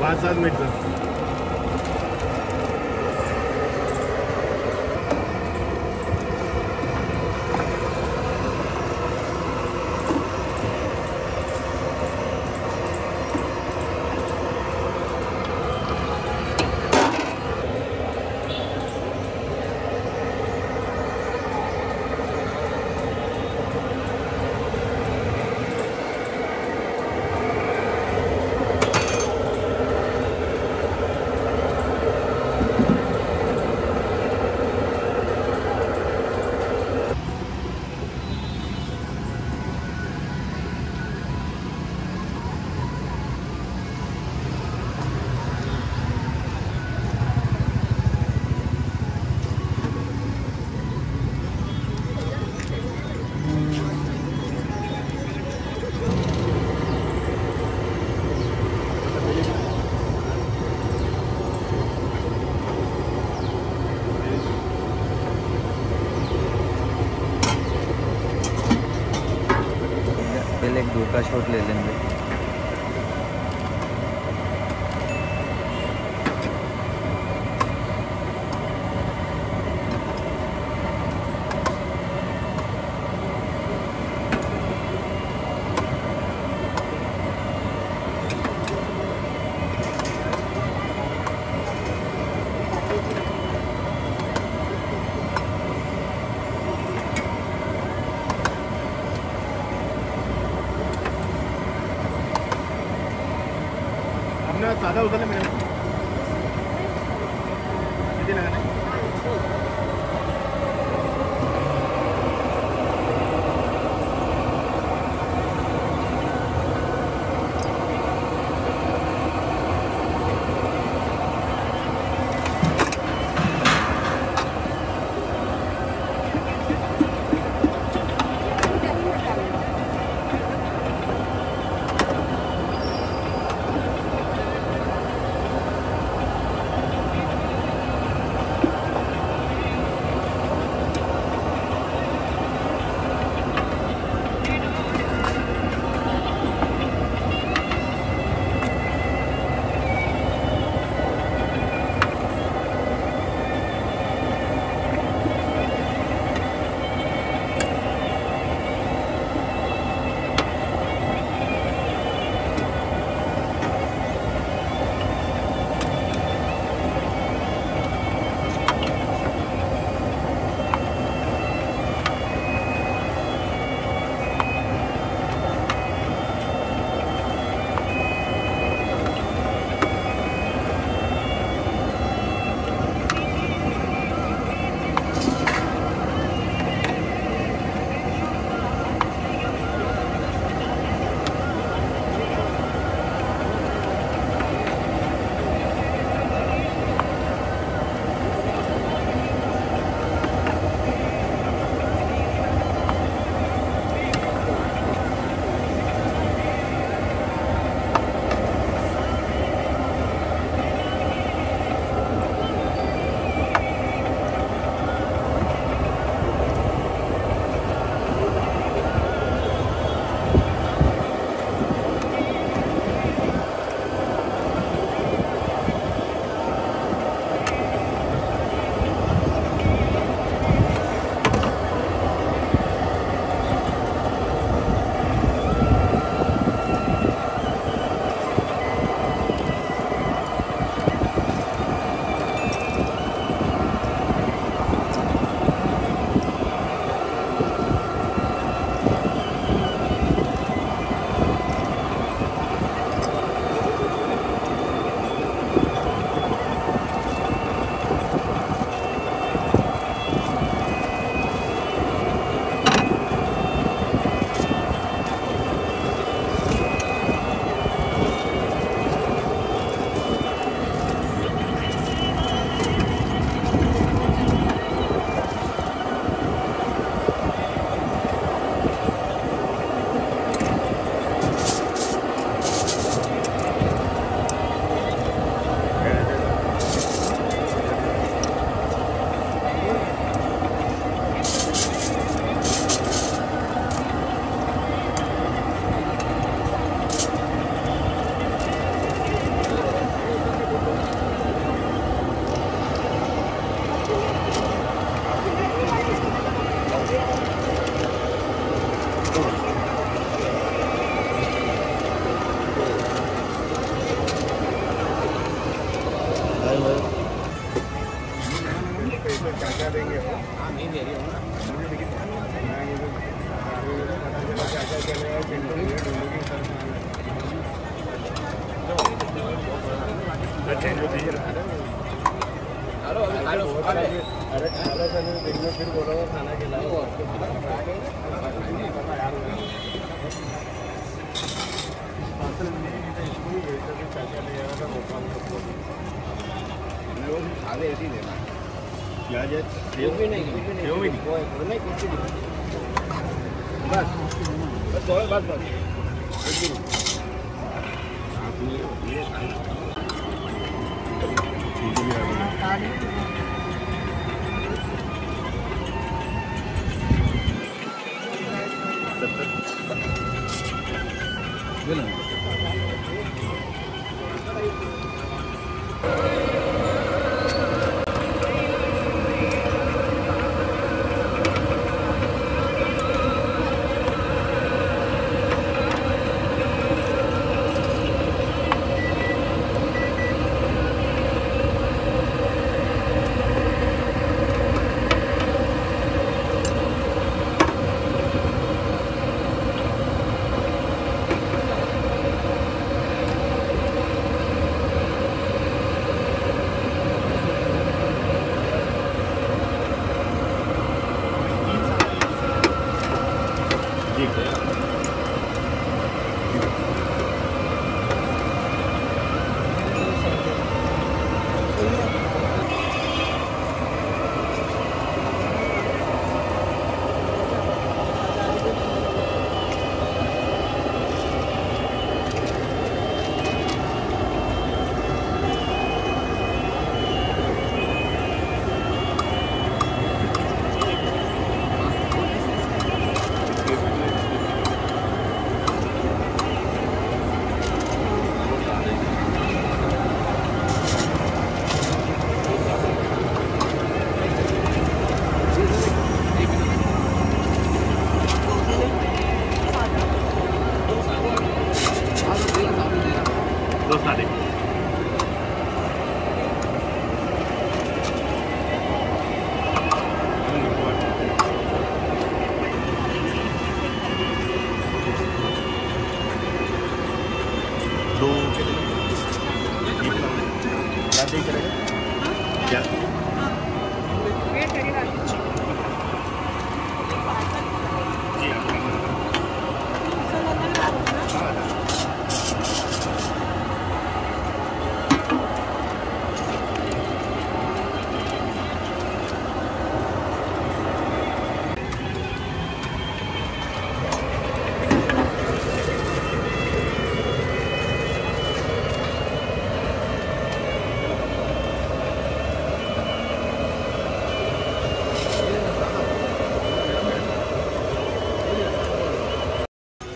Bazen mektup. एक दूर का शॉट ले लेंगे। दादा उधर मेरे कितने लगाने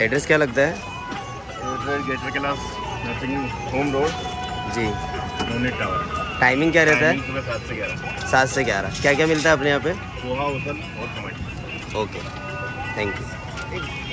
एड्रेस क्या लगता है? गेटर क्लास नर्सिंग होम रोड जी, यूनिट टावर। टाइमिंग क्या रहता है? सुबह 7 से 11। 7 से 11। क्या क्या मिलता है अपने यहाँ पे? पोहा, उसल और टमाटर। Okay, thank you.